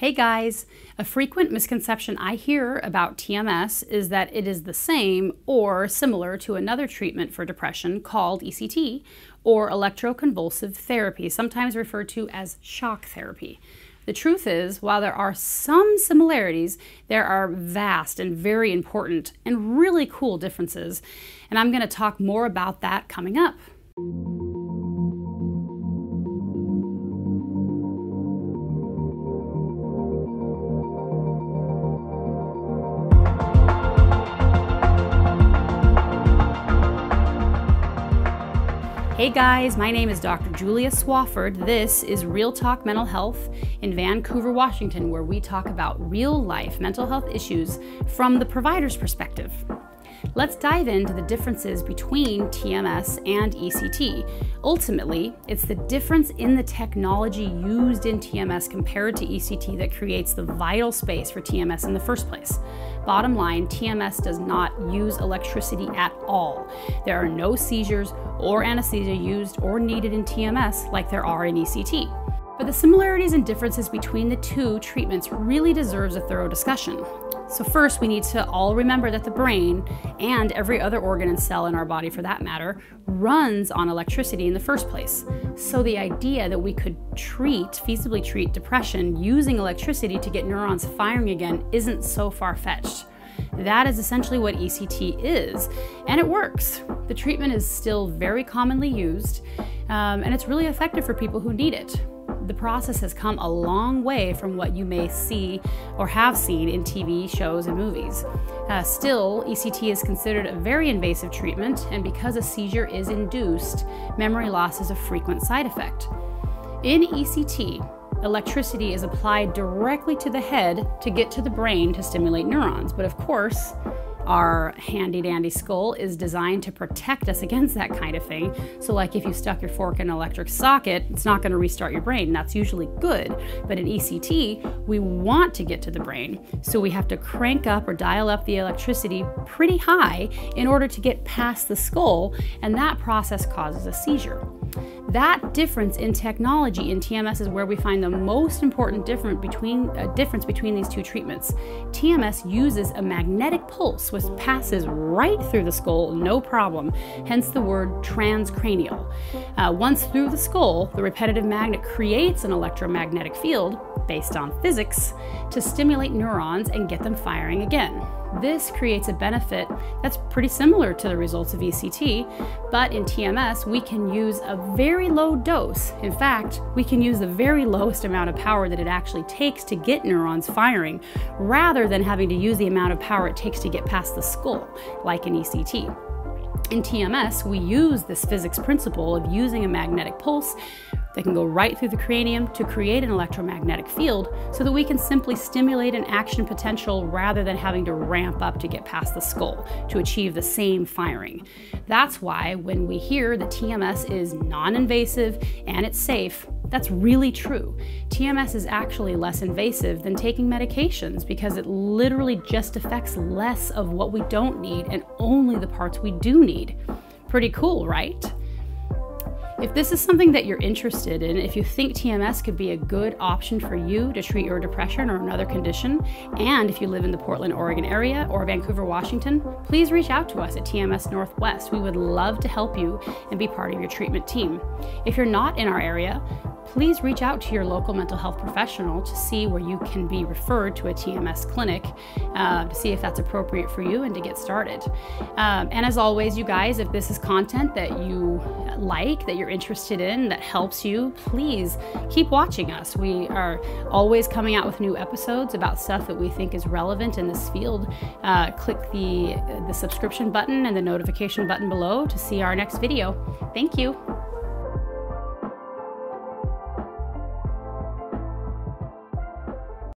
Hey guys, a frequent misconception I hear about TMS is that it is the same or similar to another treatment for depression called ECT or electroconvulsive therapy, sometimes referred to as shock therapy. The truth is, while there are some similarities, there are vast and very important and really cool differences, and I'm going to talk more about that coming up. Hey guys, my name is Dr. Julia Swafford. This is Real Talk Mental Health in Vancouver, Washington, where we talk about real-life mental health issues from the provider's perspective. Let's dive into the differences between TMS and ECT. Ultimately, it's the difference in the technology used in TMS compared to ECT that creates the vital space for TMS in the first place. Bottom line, TMS does not use electricity at all. There are no seizures or anesthesia used or needed in TMS like there are in ECT. But the similarities and differences between the two treatments really deserves a thorough discussion. So first, we need to all remember that the brain, and every other organ and cell in our body for that matter, runs on electricity in the first place. So the idea that we could feasibly treat depression using electricity to get neurons firing again isn't so far-fetched. That is essentially what ECT is, and it works. The treatment is still very commonly used, and it's really effective for people who need it. The process has come a long way from what you may see or have seen in TV shows and movies. Still, ECT is considered a very invasive treatment, and because a seizure is induced, memory loss is a frequent side effect. In ECT, electricity is applied directly to the head to get to the brain to stimulate neurons, but of course, our handy-dandy skull is designed to protect us against that kind of thing. So like if you stuck your fork in an electric socket, it's not going to restart your brain. That's usually good. But in ECT, we want to get to the brain. So we have to crank up or dial up the electricity pretty high in order to get past the skull, and that process causes a seizure. That difference in technology in TMS is where we find the most important difference between these two treatments. TMS uses a magnetic pulse which passes right through the skull, no problem, hence the word transcranial. Once through the skull, the repetitive magnet creates an electromagnetic field based on physics to stimulate neurons and get them firing again. This creates a benefit that's pretty similar to the results of ECT, but in TMS we can use a very low dose. In fact, we can use the very lowest amount of power that it actually takes to get neurons firing, rather than having to use the amount of power it takes to get past the skull, like in ECT. In TMS, we use this physics principle of using a magnetic pulse that can go right through the cranium to create an electromagnetic field so that we can simply stimulate an action potential rather than having to ramp up to get past the skull to achieve the same firing. That's why when we hear that TMS is non-invasive and it's safe, that's really true. TMS is actually less invasive than taking medications because it literally just affects less of what we don't need and only the parts we do need. Pretty cool, right? If this is something that you're interested in, if you think TMS could be a good option for you to treat your depression or another condition, and if you live in the Portland, Oregon area or Vancouver, Washington, please reach out to us at TMS Northwest. We would love to help you and be part of your treatment team. If you're not in our area, please reach out to your local mental health professional to see where you can be referred to a TMS clinic to see if that's appropriate for you and to get started. And as always, you guys, if this is content that you like, that you're interested in, that helps you, please keep watching us. We are always coming out with new episodes about stuff that we think is relevant in this field. Click the subscription button and the notification button below to see our next video. Thank you.